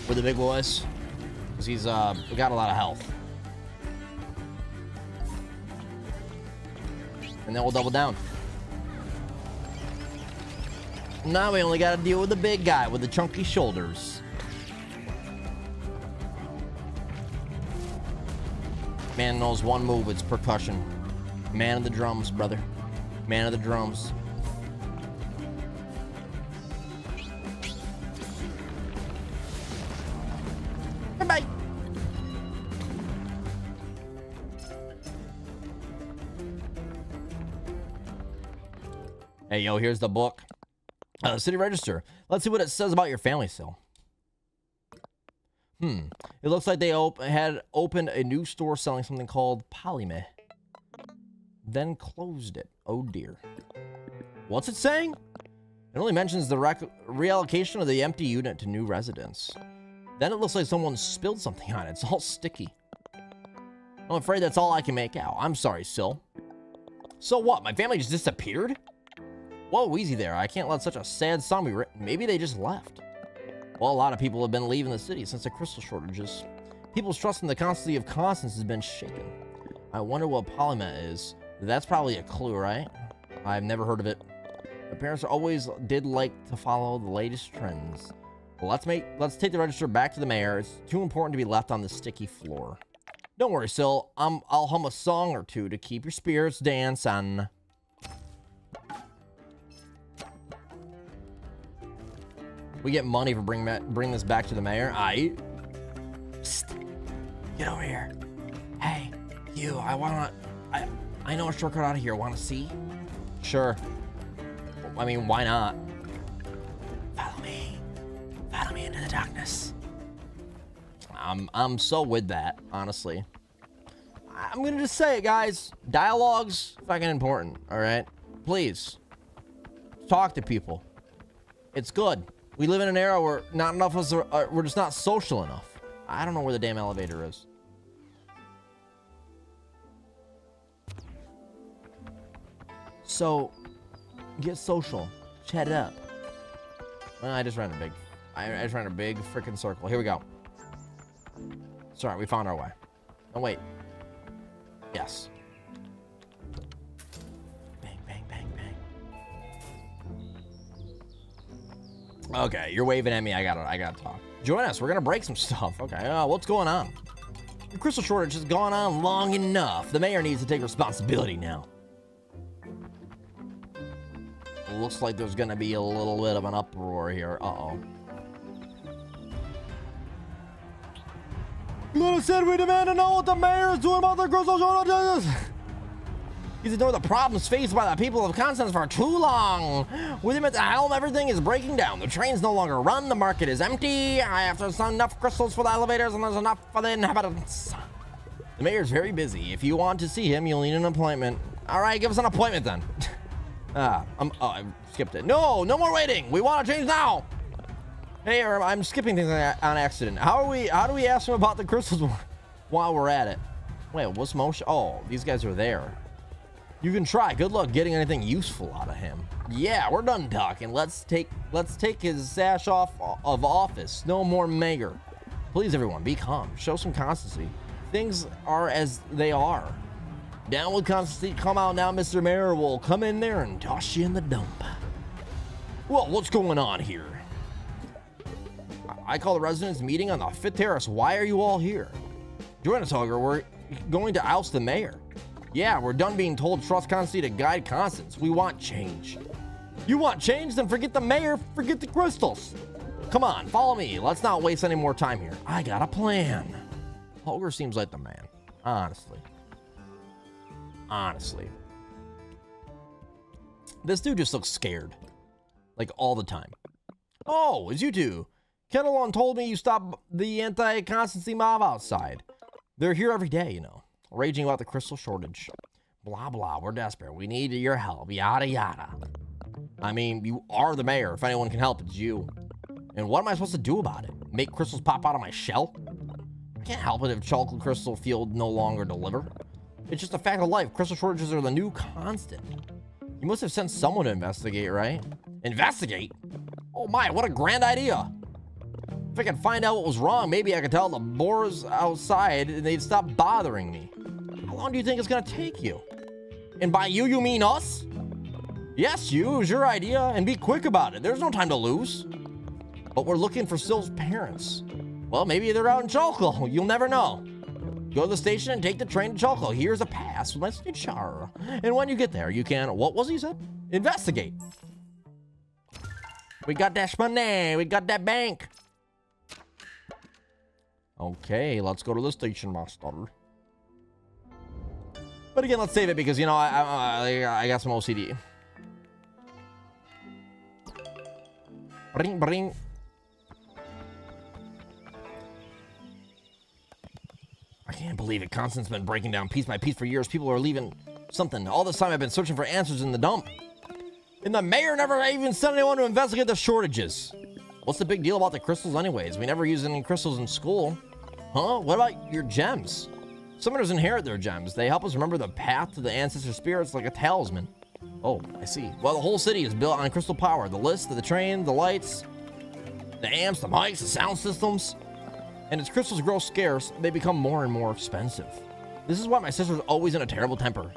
with the big boys, because he's got a lot of health, and then we'll double down. Now we only got to deal with the big guy with the chunky shoulders. Man knows one move, it's percussion. Man of the drums, brother. Man of the drums. Bye-bye. Hey, yo, here's the book. City Register. Let's see what it says about your family, Syl. It looks like they had opened a new store selling something called Polymet. Then closed it. Oh, dear. What's it saying? It only mentions the reallocation of the empty unit to new residents. Then it looks like someone spilled something on it. It's all sticky. I'm afraid that's all I can make out. I'm sorry, Syl. So what? My family just disappeared? Whoa, easy there. I can't let such a sad song be written. Maybe they just left. Well, a lot of people have been leaving the city since the crystal shortages. People's trust in the constancy of Constance has been shaken. I wonder what Polymet is. That's probably a clue, right? I've never heard of it. My parents always did like to follow the latest trends. Well, let's take the register back to the mayor. It's too important to be left on the sticky floor. Don't worry, Syl. I'll hum a song or two to keep your spirits dancing. We get money for bring this back to the mayor. Aight. Psst. Get over here. Hey, you. I know a shortcut out of here. Want to see? Sure. I mean, why not? Follow me. Follow me into the darkness. I'm so with that, honestly. I'm gonna just say it, guys. Dialogue's fucking important, all right? Please, talk to people. It's good. We live in an era where not enough of us are, we're just not social enough. I don't know where the damn elevator is. So, get social. Chat it up. Well, I just ran a big freaking circle. Here we go. Sorry, we found our way. Oh, wait. Yes. Bang, bang, bang, bang. Okay, you're waving at me. I gotta talk. Join us. We're gonna break some stuff. Okay, what's going on? The crystal shortage has gone on long enough. The mayor needs to take responsibility now. It looks like there's gonna be a little bit of an uproar here. Uh-oh. Luna said we demand to know what the mayor is doing about the crystal shortages. He's ignored the problems faced by the people of Constance for too long. With him at the helm, everything is breaking down. The trains no longer run, the market is empty. I have to send enough crystals for the elevators and there's enough for the inhabitants. The mayor's very busy. If you want to see him, you'll need an appointment. All right, give us an appointment then. I skipped it. No, no more waiting. We want to change now. Hey, I'm skipping things on accident. How do we ask him about the crystals while we're at it? Wait, what's Mo-Shang? Oh, these guys are there. You can try. Good luck getting anything useful out of him. Yeah, we're done talking. Let's take his sash off of office. No more mayor. Please, everyone, be calm. Show some constancy. Things are as they are. Down with constancy. Come out now, Mr. Mayor. We'll come in there and toss you in the dump. Well, what's going on here? I call the residents meeting on the 5th terrace. Why are you all here? Join us, Hugger. We're going to oust the mayor. Yeah, we're done being told trust Constancy to guide Constance. We want change. You want change? Then forget the mayor. Forget the crystals. Come on, follow me. Let's not waste any more time here. I got a plan. Hugger seems like the man. Honestly. This dude just looks scared. Like, all the time. Oh, it's you two. Kettleon told me you stopped the anti-constancy mob outside. They're here every day, you know, raging about the crystal shortage. Blah, blah, we're desperate. We need your help, yada, yada. I mean, you are the mayor. If anyone can help, it's you. And what am I supposed to do about it? Make crystals pop out of my shell? I can't help it if Chocolate Crystal Field no longer deliver. It's just a fact of life. Crystal shortages are the new constant. You must have sent someone to investigate, right? Investigate? Oh my, what a grand idea. If I could find out what was wrong, maybe I could tell the boars outside and they'd stop bothering me. How long do you think it's gonna take you? And by you, you mean us? Yes, you, it was your idea, and be quick about it. There's no time to lose. But we're looking for Syl's parents. Well, maybe they're out in Chalko. You'll never know. Go to the station and take the train to Chalko. Here's a pass with my signature. And when you get there, you can, what was he said? Investigate. We got that money, we got that bank. Okay, let's go to the station master. But again, let's save it because, you know, I got some OCD. Bring, bring. I can't believe it. Constance's been breaking down piece by piece for years. People are leaving something. All this time I've been searching for answers in the dump. And the mayor never even sent anyone to investigate the shortages. What's the big deal about the crystals anyways? We never used any crystals in school. Huh? What about your gems? Summoners inherit their gems. They help us remember the path to the ancestor spirits like a talisman. Oh, I see. Well, the whole city is built on crystal power. The list, the train, the lights, the amps, the mics, the sound systems. And as crystals grow scarce, they become more and more expensive. This is why my sister's always in a terrible temper.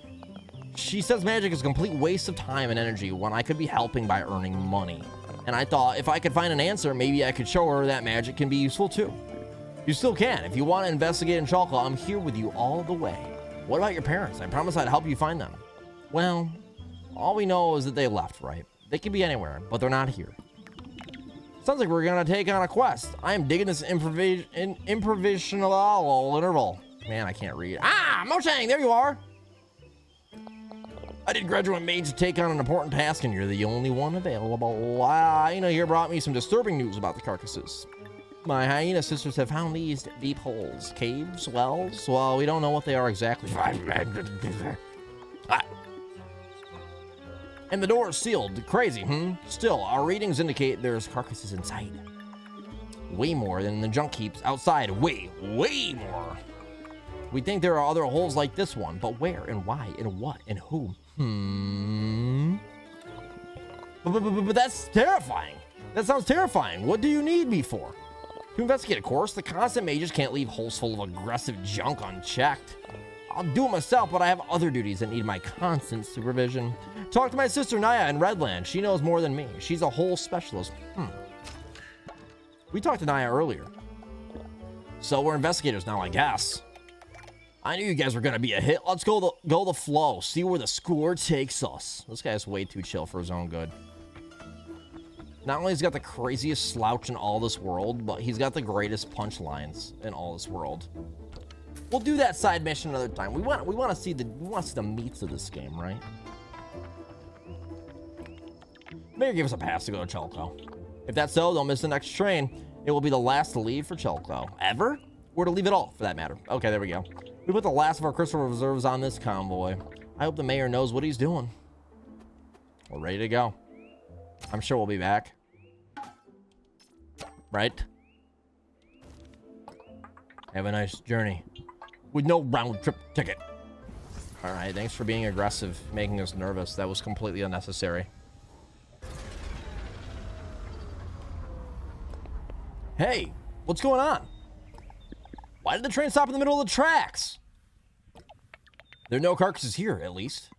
She says magic is a complete waste of time and energy when I could be helping by earning money. And I thought if I could find an answer, maybe I could show her that magic can be useful too. You still can. If you want to investigate in Chalko, I'm here with you all the way. What about your parents? I promise I'd help you find them. Well, all we know is that they left, right? They could be anywhere, but they're not here. Sounds like we're going to take on a quest. I am digging this improvisational interval. Man, I can't read. Ah, Mo-Shang, there you are. I did graduate mage to take on an important task, and you're the only one available. Hyena here brought me some disturbing news about the carcasses. My hyena sisters have found these deep holes, caves, wells. Well, we don't know what they are exactly. And the door is sealed. Crazy, hmm? Still, our readings indicate there's carcasses inside. Way more than the junk heaps outside. Way more. We think there are other holes like this one, but where and why and what and who? But that's terrifying. That sounds terrifying. What do you need me for? To investigate, of course. The constant mages can't leave holes full of aggressive junk unchecked. I'll do it myself, but I have other duties that need my constant supervision. Talk to my sister Naya in Redland. She knows more than me. She's a hole specialist. We talked to Naya earlier. So we're investigators now, I guess. I knew you guys were gonna be a hit. Let's go the flow. See where the score takes us. This guy's way too chill for his own good. Not only has he got the craziest slouch in all this world, but he's got the greatest punchlines in all this world. We'll do that side mission another time. We want to see the meats of this game, right? Mayor gave us a pass to go to Chalko. If that's so, they'll miss the next train. It will be the last to leave for Chalko. Ever? Or to leave at all, for that matter. Okay, there we go. We put the last of our crystal reserves on this convoy. I hope the mayor knows what he's doing. We're ready to go. I'm sure we'll be back. Right? Have a nice journey. With no round trip ticket. All right, thanks for being aggressive, making us nervous. That was completely unnecessary. Hey, what's going on? Why did the train stop in the middle of the tracks? There are no carcasses here, at least.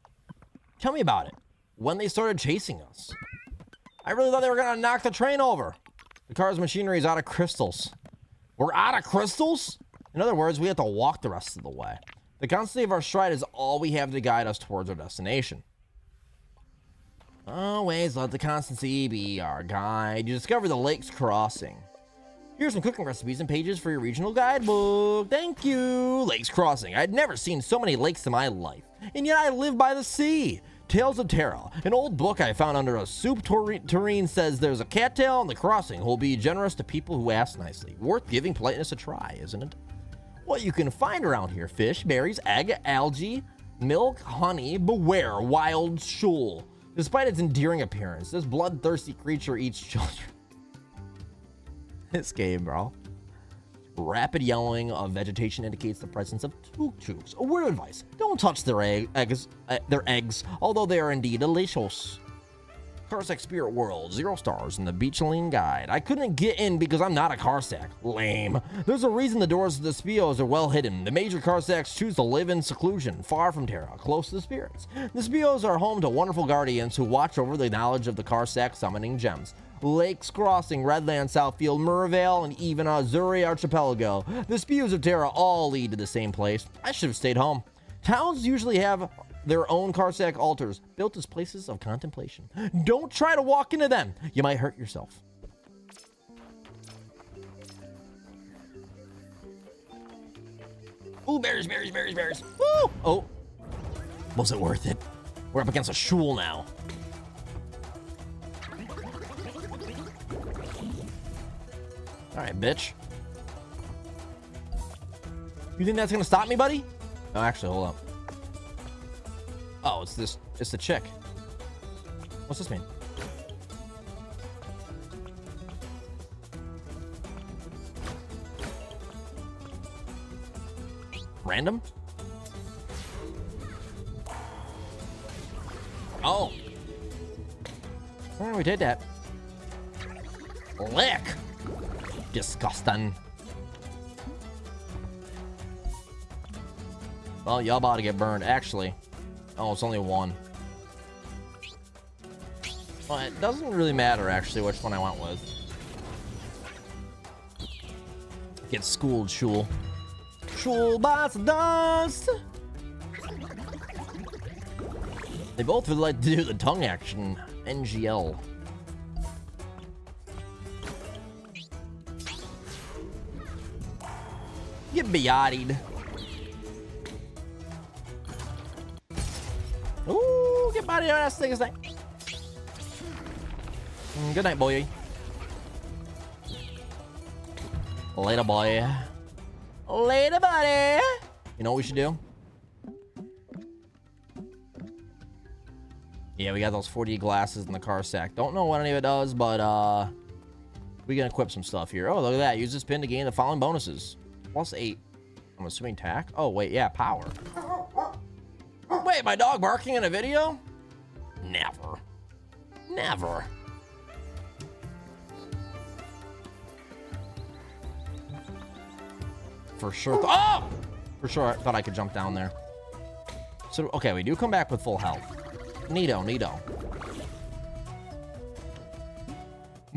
Tell me about it. When they started chasing us. I really thought they were gonna knock the train over. The car's machinery is out of crystals. We're out of crystals? In other words, we have to walk the rest of the way. The constancy of our stride is all we have to guide us towards our destination. Always let the constancy be our guide. You discover the Lakes Crossing. Here's some cooking recipes and pages for your regional guidebook. Thank you. Lakes Crossing. I'd never seen so many lakes in my life. And yet I live by the sea. Tales of Terra. An old book I found under a soup tureen says there's a cattail on the crossing who'll be generous to people who ask nicely. Worth giving politeness a try, isn't it? What you can find around here: fish, berries, egg, algae, milk, honey. Beware, wild shoal. Despite its endearing appearance, this bloodthirsty creature eats children. This game, bro. Rapid yellowing of vegetation indicates the presence of tuk-tuks. A word of advice: don't touch their eggs, although they are indeed delicious. Karsak Spirit World, 0 stars in the Beachling Guide. I couldn't get in because I'm not a Karsak. Lame. There's a reason the doors to the Spios are well hidden. The major Karsaks choose to live in seclusion, far from Terra, close to the spirits. The Spios are home to wonderful guardians who watch over the knowledge of the Karsak summoning gems. Lakes Crossing, Redland, Southfield, Mervale, and even Azuri Archipelago. The Spews of Terra all lead to the same place. I should have stayed home. Towns usually have their own Karsak altars, built as places of contemplation. Don't try to walk into them. You might hurt yourself. Ooh, berries, berries, berries, berries. Woo! Oh, was it worth it? We're up against a shul now. All right, bitch. You think that's gonna stop me, buddy? No, actually, hold up. Oh, it's this. It's the chick. What's this mean? random? Oh. Well, we did that. Lick! Disgusting. Well, y'all about to get burned, actually. Oh, it's only one. Well, it doesn't really matter, actually, which one I went with. Get schooled, Shul. Shul by dust! They both would like to do the tongue action. NGL. Get beyottied. Ooh, get body on that thing is like. Good night, boy. Later, boy. Later, buddy. You know what we should do? Yeah, we got those 40 glasses in the Karsak. Don't know what any of it does, but we can equip some stuff here. Oh, look at that. Use this pin to gain the following bonuses. +8. I'm assuming tack. Oh, wait. Yeah, power. Wait, my dog barking in a video? Never. Never. For sure. Oh! For sure, I thought I could jump down there. So, okay, we do come back with full health. Neato, neato.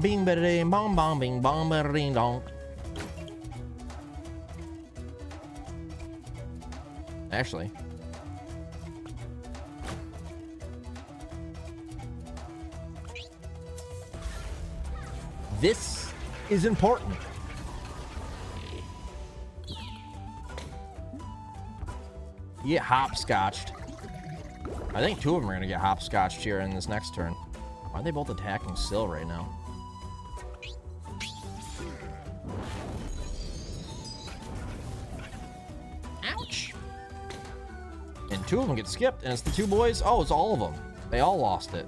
Bing, ba ding, bong, bong, bing, bong, ba ding, dong. Actually. This is important. You get hopscotched. I think two of them are going to get hopscotched here in this next turn. Why are they both attacking Syl right now? Ouch! And two of them get skipped, and it's the two boys. Oh, it's all of them. They all lost it.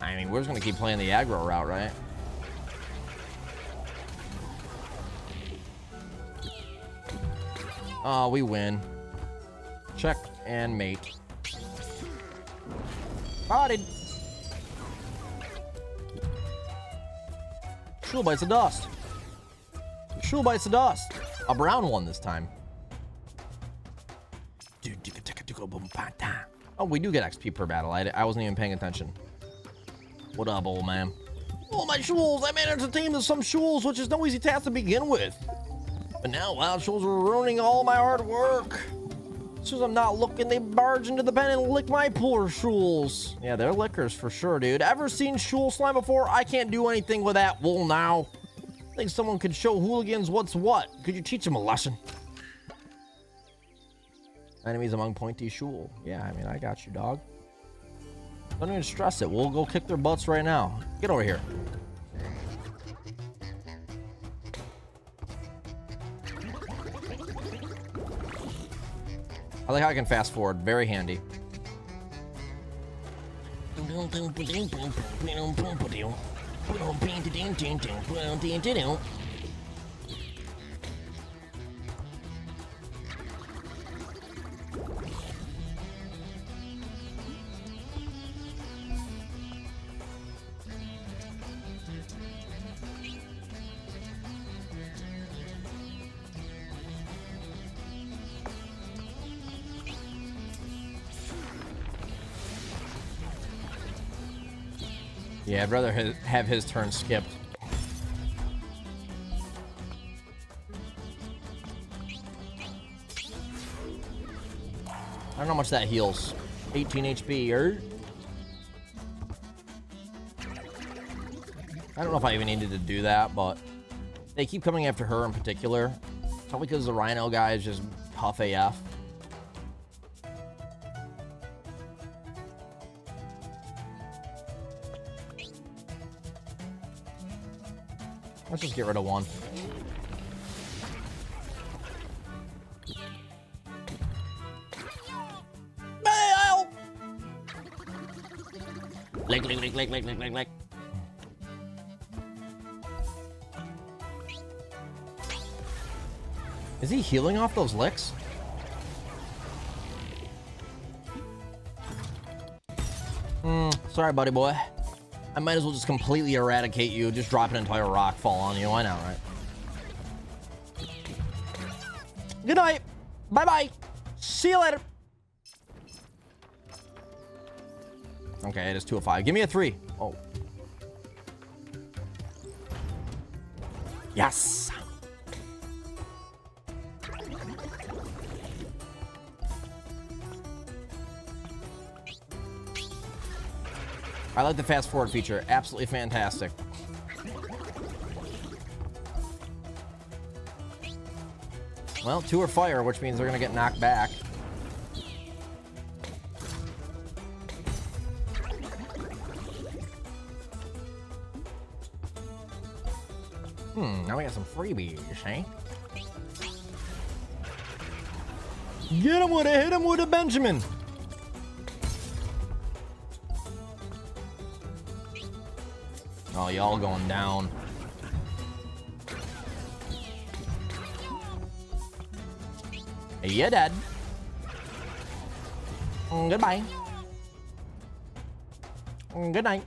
I mean, we're just going to keep playing the aggro route, right? Oh, we win. Check and mate. Spotted. Shul bites the dust. Shul bites the dust. A brown one this time. Oh, we do get XP per battle. I wasn't even paying attention. What up, old man? Oh, my Shuls! I managed a team of some Shuls, which is no easy task to begin with. But now, wild Shuls are ruining all my hard work. As soon as I'm not looking, they barge into the pen and lick my poor Shuls. Yeah, they're lickers for sure, dude. Ever seen Shul slime before? I can't do anything with that wool now. I think someone could show hooligans what's what. Could you teach them a lesson? Enemies among pointy Shul. Yeah, I mean, I got you, dog. Don't even stress it. We'll go kick their butts right now. Get over here. I like how I can fast forward. Very handy. Yeah, I'd rather have his turn skipped. I don't know how much that heals. 18 HP, or I don't know if I even needed to do that, but they keep coming after her in particular. Probably because the Rhino guy is just tough AF. Let's just get rid of one. Bail! Lick. Is he healing off those licks? Sorry, buddy boy. I might as well just completely eradicate you. Just drop an entire rock fall on you. Why not, right? Good night. Bye-bye. See you later. Okay, it is 2 of 5. Give me a 3. Oh. Yes. I like the fast forward feature. Absolutely fantastic. Well, 2 are fire, which means they're gonna get knocked back. Now we got some freebies, eh? Get him with a, hit him with a Benjamin! Oh, y'all going down. You're dead. Goodbye. Good night.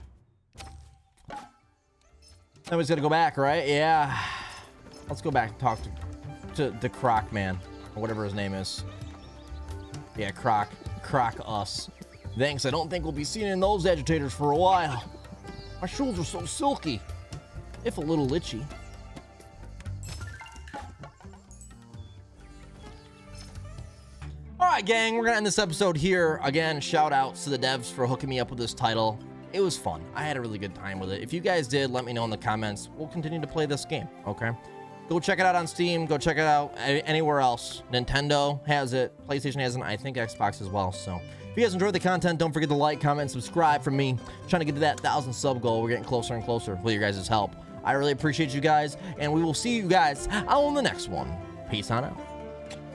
Nobody's gonna go back, right? Yeah. Let's go back and talk to the Croc man, or whatever his name is. Yeah, Croc us. Thanks, I don't think we'll be seeing in those agitators for a while. My shoes are so silky, if a little itchy. All right, gang, we're gonna end this episode here. Again, shout outs to the devs for hooking me up with this title. It was fun. I had a really good time with it. If you guys did, let me know in the comments. We'll continue to play this game, okay? Go check it out on Steam. Go check it out anywhere else. Nintendo has it. PlayStation has it. And I think Xbox as well. So if you guys enjoyed the content, don't forget to like, comment, and subscribe for me. I'm trying to get to that 1,000 sub goal. We're getting closer and closer with your guys' help. I really appreciate you guys. And we will see you guys on the next one. Peace on out.